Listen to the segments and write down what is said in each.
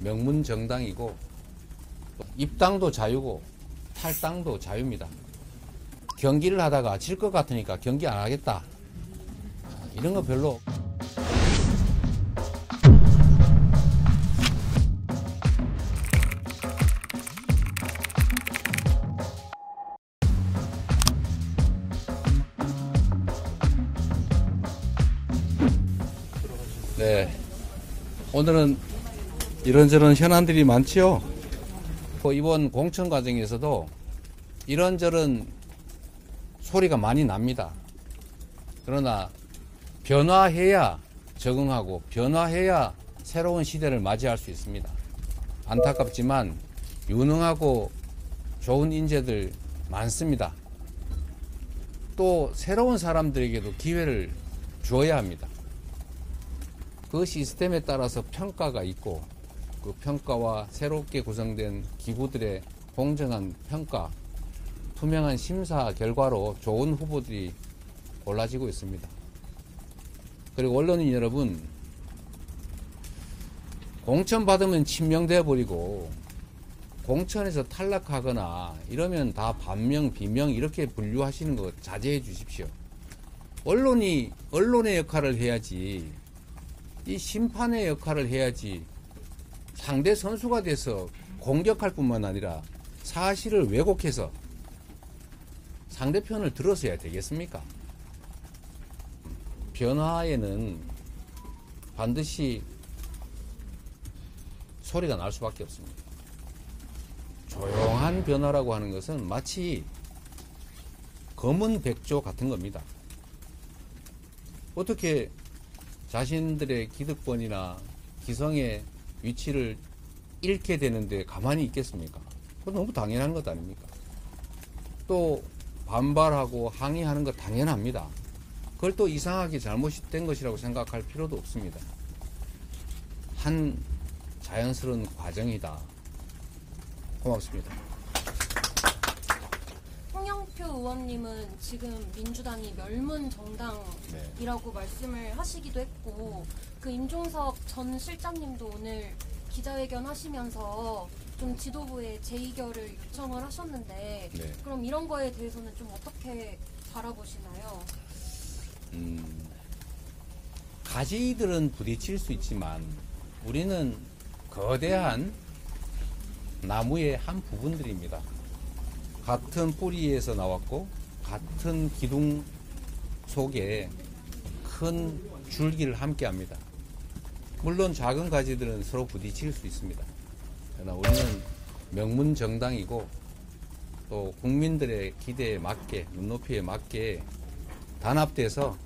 명문 정당이고 입당도 자유고 탈당도 자유입니다. 경기를 하다가 질 것 같으니까 경기 안 하겠다. 이런 거 별로. 네, 오늘은 이런저런 현안들이 많지요. 이번 공천 과정에서도 이런저런 소리가 많이 납니다. 그러나 변화해야 적응하고 변화해야 새로운 시대를 맞이할 수 있습니다. 안타깝지만 유능하고 좋은 인재들 많습니다. 또 새로운 사람들에게도 기회를 주어야 합니다. 그 시스템에 따라서 평가가 있고 그 평가와 새롭게 구성된 기구들의 공정한 평가, 투명한 심사 결과로 좋은 후보들이 골라지고 있습니다. 그리고 언론인 여러분, 공천받으면 친명되어 버리고 공천에서 탈락하거나 이러면 다 반명, 비명 이렇게 분류하시는 거 자제해 주십시오. 언론이 언론의 역할을 해야지, 이 심판의 역할을 해야지, 상대 선수가 돼서 공격할 뿐만 아니라 사실을 왜곡해서 상대편을 들어서야 되겠습니까? 변화에는 반드시 소리가 날 수밖에 없습니다. 조용한 변화라고 하는 것은 마치 검은 백조 같은 겁니다. 어떻게 자신들의 기득권이나 기성의 위치를 잃게 되는데 가만히 있겠습니까? 그건 너무 당연한 것 아닙니까? 또 반발하고 항의하는 것 당연합니다. 그걸 또 이상하게 잘못된 것이라고 생각할 필요도 없습니다. 한 자연스러운 과정이다. 고맙습니다. 홍영표 의원님은 지금 민주당이 멸문정당이라고, 네, 말씀을 하시기도 했고, 그 임종석 전 실장님도 오늘 기자회견 하시면서 좀 지도부에 재의결을 요청을 하셨는데, 네, 그럼 이런 거에 대해서는 좀 어떻게 바라보시나요? 가지들은 부딪힐 수 있지만 우리는 거대한 나무의 한 부분들입니다. 같은 뿌리에서 나왔고 같은 기둥 속에 큰 줄기를 함께 합니다. 물론 작은 가지들은 서로 부딪힐 수 있습니다. 그러나 우리는 명문 정당이고 또 국민들의 기대에 맞게, 눈높이에 맞게 단합돼서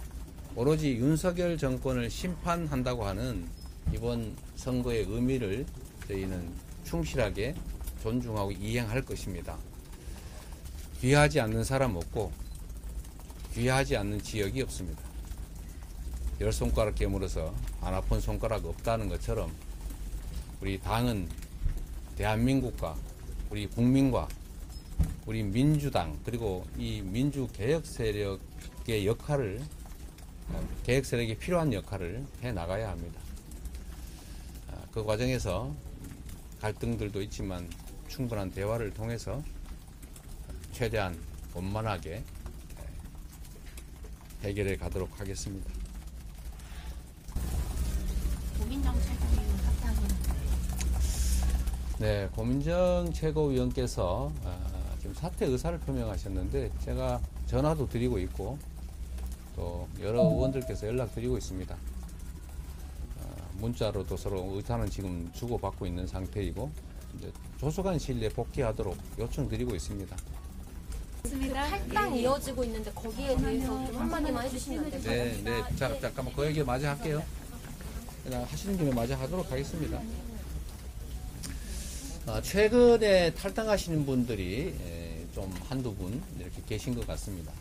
오로지 윤석열 정권을 심판한다고 하는 이번 선거의 의미를 저희는 충실하게 존중하고 이행할 것입니다. 귀하지 않는 사람 없고 귀하지 않는 지역이 없습니다. 열 손가락 깨물어서 안 아픈 손가락 없다는 것처럼 우리 당은 대한민국과 우리 국민과 우리 민주당, 그리고 이 민주개혁 세력의 역할을, 개혁 세력이 필요한 역할을 해 나가야 합니다. 그 과정에서 갈등들도 있지만 충분한 대화를 통해서 최대한 원만하게 해결해 가도록 하겠습니다. 고민정 최고위원 사퇴하셨는데. 네, 고민정 최고위원께서 지금 사퇴 의사를 표명하셨는데 제가 전화도 드리고 있고 또 여러 의원들께서 연락드리고 있습니다. 문자로도 서로 의사는 지금 주고받고 있는 상태이고 이제 조속한 시일 내에 복귀하도록 요청드리고 있습니다. 탈당 이어지고 있는데 거기에 대해서 좀 한마디만 해주시면 안 될까요? 네, 네. 잠깐만 그 얘기 마저 할게요. 그냥 하시는 김에 마저 하도록 하겠습니다. 최근에 탈당하시는 분들이 좀 한두 분 이렇게 계신 것 같습니다.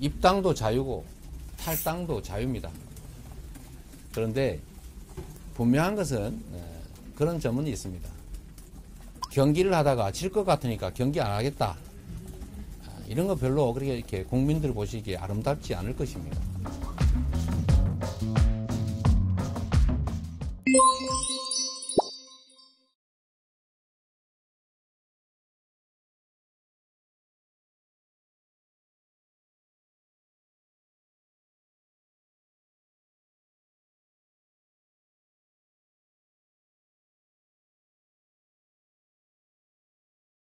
입당도 자유고 탈당도 자유입니다. 그런데 분명한 것은 그런 점은 있습니다. 경기를 하다가 질 것 같으니까 경기 안 하겠다. 이런 거 별로 그렇게 이렇게 국민들 보시기에 아름답지 않을 것입니다.